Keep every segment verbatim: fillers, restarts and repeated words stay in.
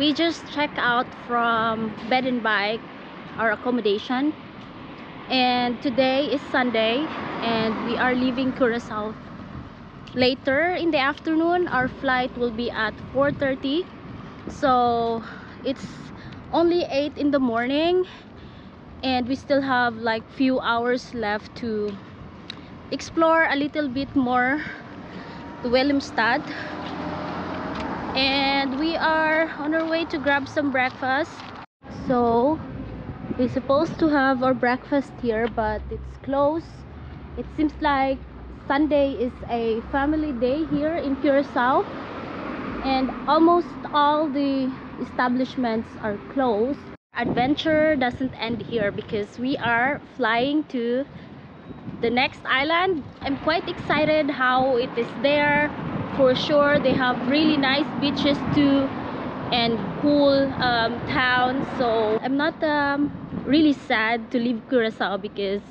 We just checked out from bed and bike, our accommodation, and today is Sunday and we are leaving Curaçao later in the afternoon. Our flight will be at four thirty, so it's only eight in the morning and we still have like few hours left to explore a little bit more to Willemstad. And we are on our way to grab some breakfast. So we're supposed to have our breakfast here, but it's closed. It seems like Sunday is a family day here in Curaçao and almost all the establishments are closed. Adventure doesn't end here because we are flying to the next island. I'm quite excited how it is there. For sure they have really nice beaches too and cool um, towns, so I'm not um, really sad to leave Curaçao because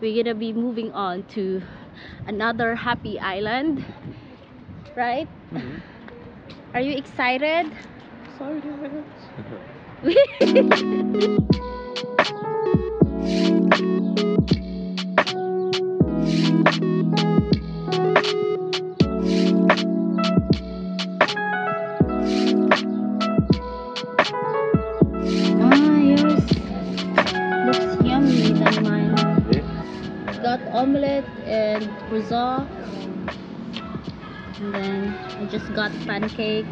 we're gonna be moving on to another happy island, right? Mm-hmm. Are you excited? Sorry. Omelette and croissant, and then I just got pancake.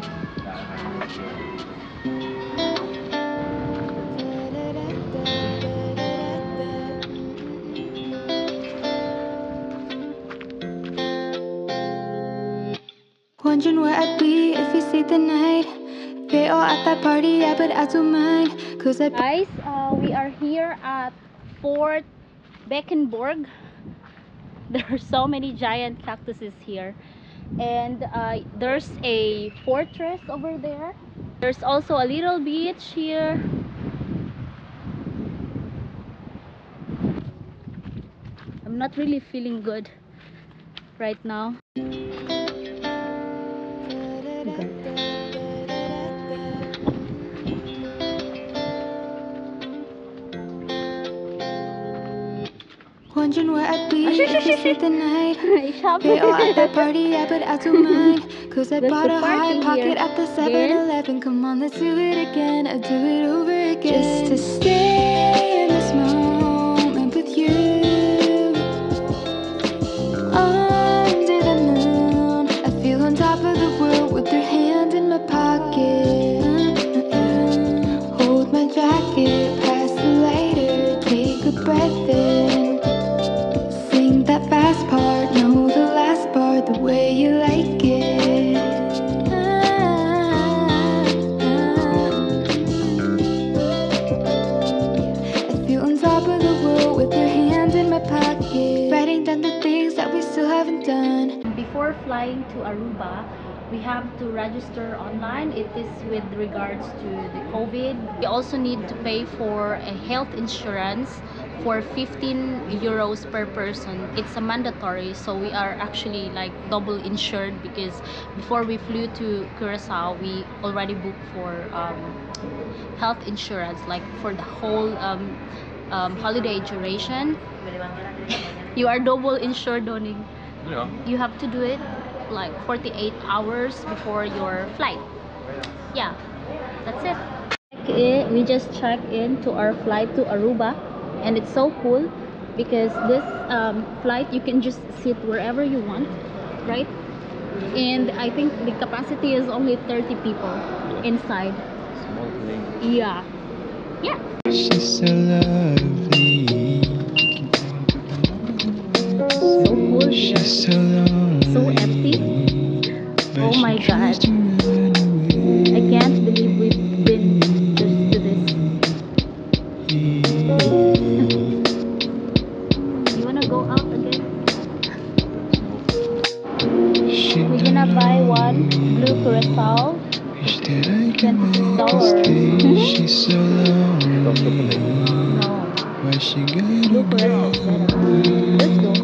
Wondering where I'd be if we stayed the night. They all at that party, yeah, but I don't mind. Cause I guys, uh, we are here at Fort Beckenburg. There are so many giant cactuses here, and uh, there's a fortress over there. There's also a little beach here. I'm not really feeling good right now. Wondering where I'd be if you stayed the night. They all at that party, yeah, but I don't mind. Cause I bought a hot pocket at the seven eleven. Come on, let's do it again. I'll do it over again. Just to stay in this moment with you. Under the moon, I feel on top of the world with your hand in my pocket. Hold my jacket, pass the lighter, take a breath in. That fast part, no, the last part, the way you like it. Ah, ah. I feel on top of the world with your hand in my pocket, writing down the things that we still haven't done. Before flying to Aruba, we have to register online. It is with regards to the COVID. We also need to pay for a health insurance for fifteen euros per person. It's a mandatory, so we are actually like double insured because before we flew to Curaçao we already booked for um, health insurance like for the whole um, um, holiday duration. You are double insured, Donnie. Yeah. You have to do it like forty-eight hours before your flight. Yeah, that's it. We just checked in to our flight to Aruba. And it's so cool because this um, flight you can just sit wherever you want, right? And I think the capacity is only thirty people inside. Small plane. Yeah. Yeah. She's so lovely. So cool. She's so lonely. So empty. Oh my god. I can't believe we've been just to this. Buy one blue Curaçao, twenty-six dollars. She's so lonely. No. Where she got blue Curaçao is better. Let's go.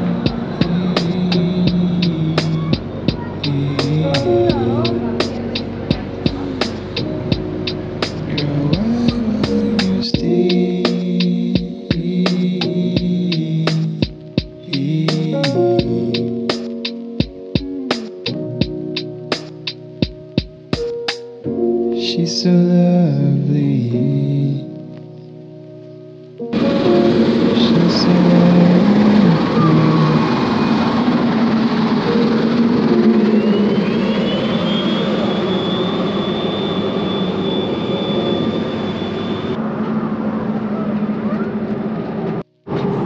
Yeah. she's so lovely. She's so lovely.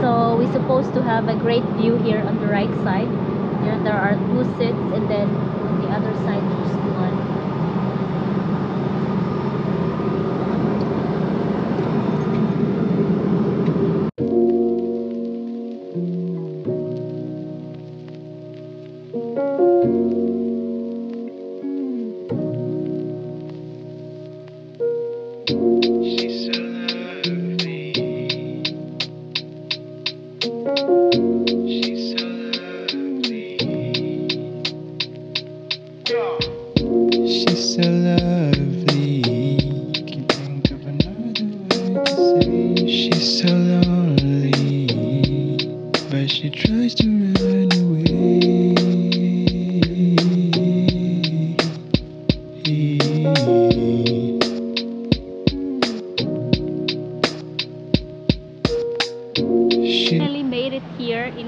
So we're supposed to have a great view here on the right side. Here there are two seats, and then on the other side there's one.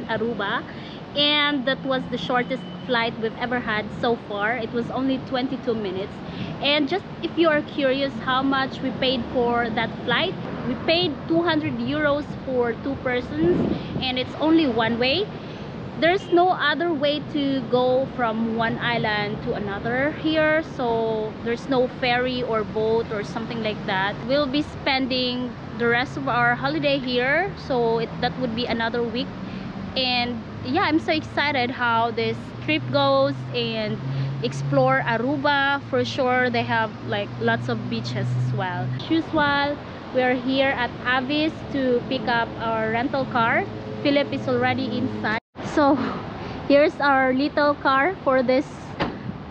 Aruba, and that was the shortest flight we've ever had so far. It was only twenty-two minutes. And just if you are curious how much we paid for that flight, we paid two hundred euros for two persons, and it's only one way. There's no other way to go from one island to another here, so there's no ferry or boat or something like that. We'll be spending the rest of our holiday here, so it, that would be another week. And yeah, I'm so excited how this trip goes and explore Aruba. For sure they have like lots of beaches as well. As usual, we're here at Avis to pick up our rental car. Philip is already inside. So here's our little car for this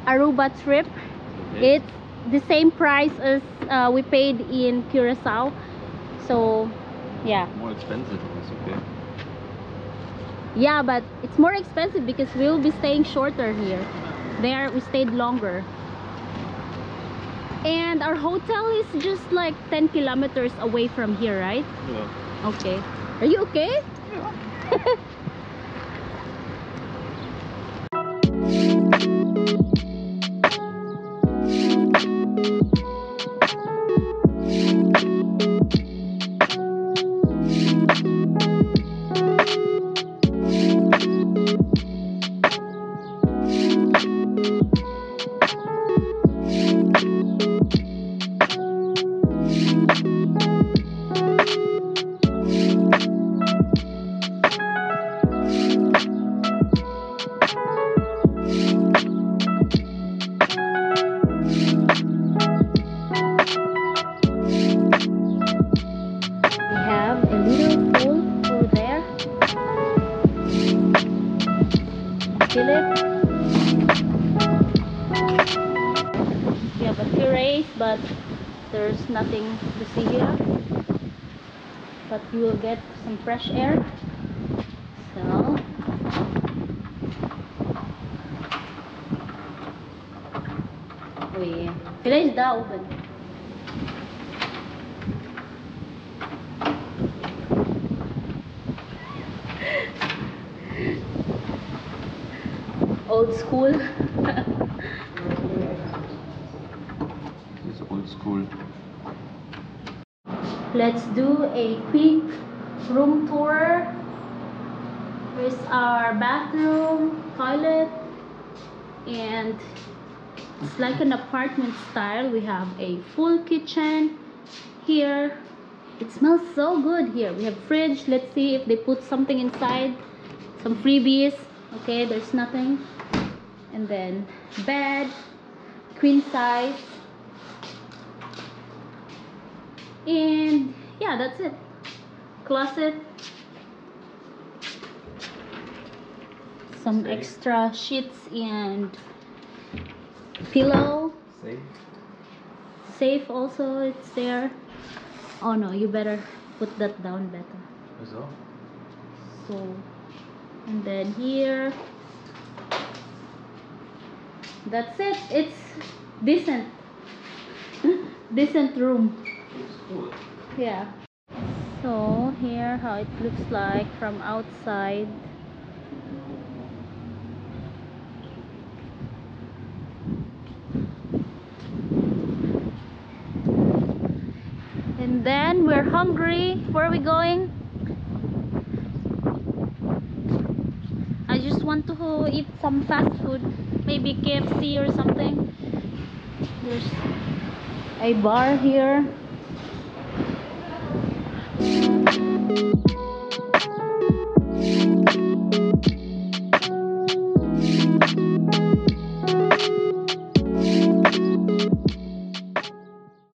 Aruba trip. It's the same price as uh, we paid in Curaçao. So yeah, more expensive, it's okay. Yeah, but it's more expensive because we'll be staying shorter here. There we stayed longer. And our hotel is just like ten kilometers away from here, right? Yeah. Okay. Are you okay? Yeah. But there's nothing to see here, but you will get some fresh air. So we finish the open. Old school. School. Let's do a quick room tour. Here's our bathroom, toilet, and it's like an apartment style. We have a full kitchen here. It smells so good here. We have fridge. Let's see if they put something inside. Some freebies. Okay, there's nothing. And then bed, queen size. And yeah, that's it. Closet. Some Safe. extra sheets and pillow. Safe. Safe also, it's there. Oh no, you better put that down better. So, so and then here. That's it. It's decent. decent room. It's cool. Yeah. So here how it looks like from outside. And then we're hungry. Where are we going? I just want to eat some fast food, maybe K F C or something. There's a bar here.